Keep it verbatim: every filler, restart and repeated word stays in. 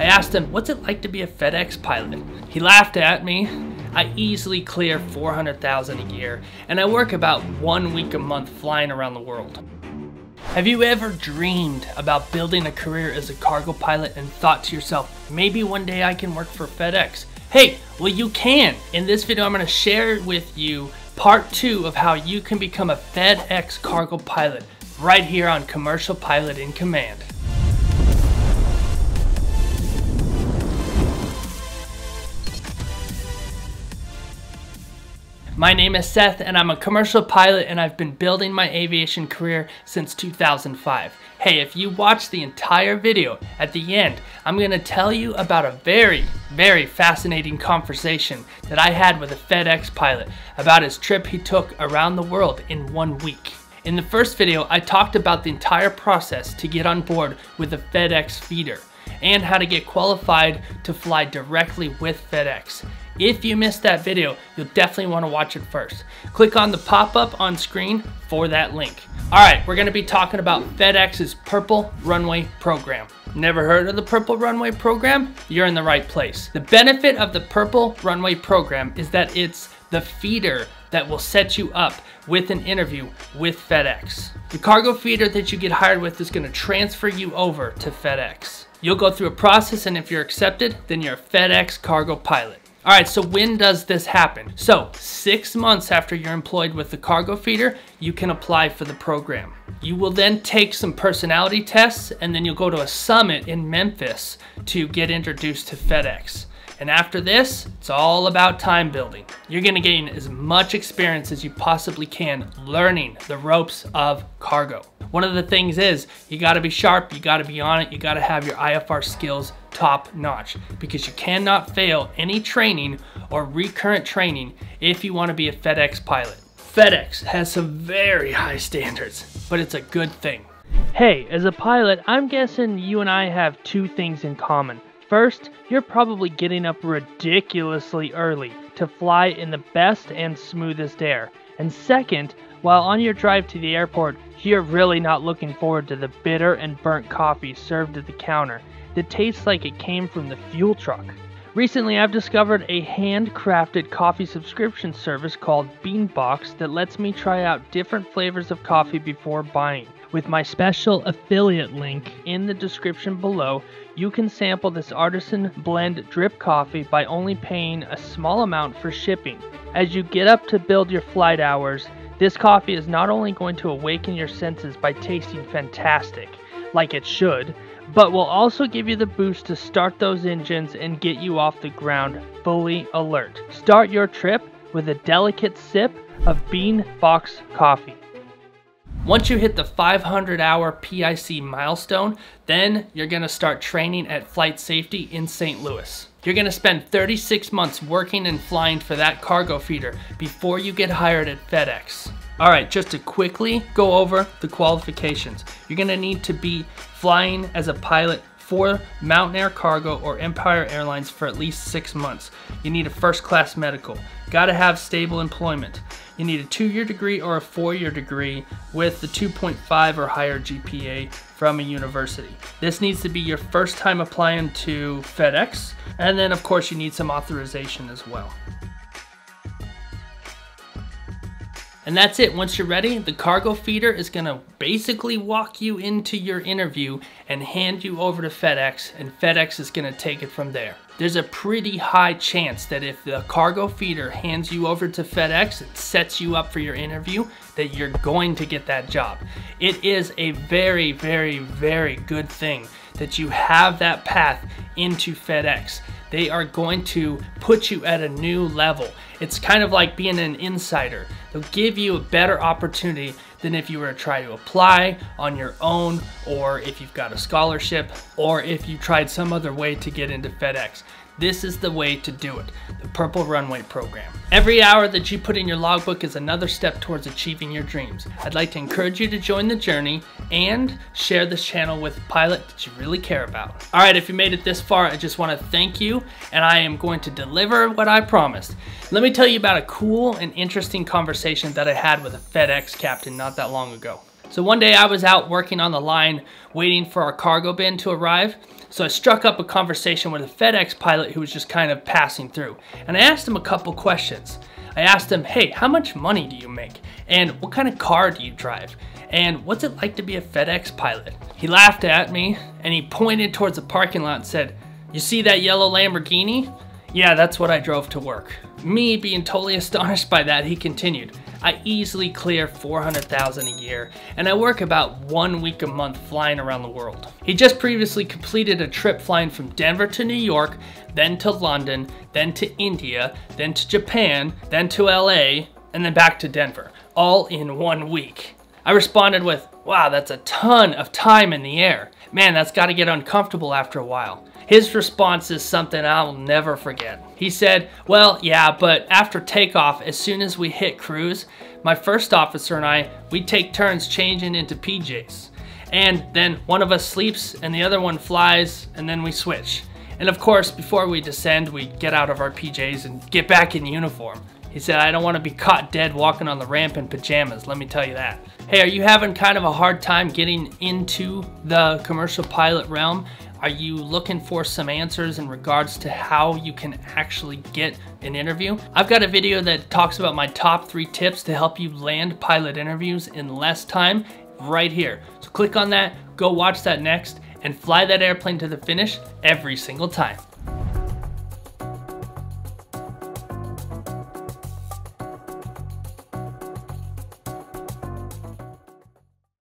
I asked him, what's it like to be a FedEx pilot? He laughed at me. I easily clear four hundred thousand dollars a year, and I work about one week a month flying around the world. Have you ever dreamed about building a career as a cargo pilot and thought to yourself, maybe one day I can work for FedEx? Hey, well you can! In this video I'm going to share with you part two of how you can become a FedEx cargo pilot right here on Commercial Pilot in Command. My name is Seth and I'm a commercial pilot and I've been building my aviation career since two thousand five. Hey, if you watch the entire video, at the end, I'm going to tell you about a very, very fascinating conversation that I had with a FedEx pilot about his trip he took around the world in one week. In the first video, I talked about the entire process to get on board with a FedEx feeder and how to get qualified to fly directly with FedEx. If you missed that video, you'll definitely want to watch it first. Click on the pop-up on screen for that link. All right, we're going to be talking about FedEx's Purple Runway Program. Never heard of the Purple Runway Program? You're in the right place. The benefit of the Purple Runway Program is that it's the feeder that will set you up with an interview with FedEx. The cargo feeder that you get hired with is going to transfer you over to FedEx. You'll go through a process, and if you're accepted, then you're a FedEx cargo pilot. All right, so when does this happen? So six months after you're employed with the cargo feeder, you can apply for the program. You will then take some personality tests, and then you'll go to a summit in Memphis to get introduced to FedEx. And after this, it's all about time building. You're gonna gain as much experience as you possibly can learning the ropes of cargo. One of the things is you gotta be sharp, you gotta be on it, you gotta have your I F R skills top notch because you cannot fail any training or recurrent training if you wanna be a FedEx pilot. FedEx has some very high standards, but it's a good thing. Hey, as a pilot, I'm guessing you and I have two things in common. First, you're probably getting up ridiculously early to fly in the best and smoothest air. And second, while on your drive to the airport, you're really not looking forward to the bitter and burnt coffee served at the counter that tastes like it came from the fuel truck. Recently, I've discovered a handcrafted coffee subscription service called Beanbox that lets me try out different flavors of coffee before buying. With my special affiliate link in the description below, you can sample this artisan blend drip coffee by only paying a small amount for shipping. As you get up to build your flight hours, this coffee is not only going to awaken your senses by tasting fantastic, like it should, but will also give you the boost to start those engines and get you off the ground fully alert. Start your trip with a delicate sip of Beanbox coffee. Once you hit the five hundred hour P I C milestone, then you're going to start training at Flight Safety in Saint Louis. You're going to spend thirty-six months working and flying for that cargo feeder before you get hired at FedEx. All right, just to quickly go over the qualifications. You're going to need to be flying as a pilot for Mountain Air Cargo or Empire Airlines for at least six months. You need a first class medical. Got to have stable employment. You need a two-year degree or a four-year degree with the two point five or higher G P A from a university. This needs to be your first time applying to FedEx, and then of course you need some authorization as well. And that's it. Once you're ready, the cargo feeder is going to basically walk you into your interview and hand you over to FedEx, and FedEx is going to take it from there. There's a pretty high chance that if the cargo feeder hands you over to FedEx and sets you up for your interview, that you're going to get that job. It is a very, very, very good thing that you have that path into FedEx. They are going to put you at a new level. It's kind of like being an insider. They'll give you a better opportunity than if you were to try to apply on your own, or if you've got a scholarship, or if you tried some other way to get into FedEx. This is the way to do it, the Purple Runway Program. Every hour that you put in your logbook is another step towards achieving your dreams. I'd like to encourage you to join the journey and share this channel with a pilot that you really care about. All right, if you made it this far, I just want to thank you, and I am going to deliver what I promised. Let me tell you about a cool and interesting conversation that I had with a FedEx captain not that long ago. So one day I was out working on the line waiting for our cargo bin to arrive. So I struck up a conversation with a FedEx pilot who was just kind of passing through. And I asked him a couple questions. I asked him, hey, how much money do you make? And what kind of car do you drive? And what's it like to be a FedEx pilot? He laughed at me and he pointed towards the parking lot and said, you see that yellow Lamborghini? Yeah, that's what I drove to work. Me being totally astonished by that, he continued, I easily clear four hundred thousand dollars a year, and I work about one week a month flying around the world. He just previously completed a trip flying from Denver to New York, then to London, then to India, then to Japan, then to L A, and then back to Denver, all in one week. I responded with, wow, that's a ton of time in the air. Man, that's got to get uncomfortable after a while. His response is something I'll never forget. He said, well, yeah, but after takeoff, as soon as we hit cruise, my first officer and I, we take turns changing into P Js. And then one of us sleeps and the other one flies, and then we switch. And of course, before we descend, we get out of our P Js and get back in uniform. He said, I don't want to be caught dead walking on the ramp in pajamas, let me tell you that. Hey, are you having kind of a hard time getting into the commercial pilot realm? Are you looking for some answers in regards to how you can actually get an interview? I've got a video that talks about my top three tips to help you land pilot interviews in less time right here. So click on that, go watch that next, and fly that airplane to the finish every single time.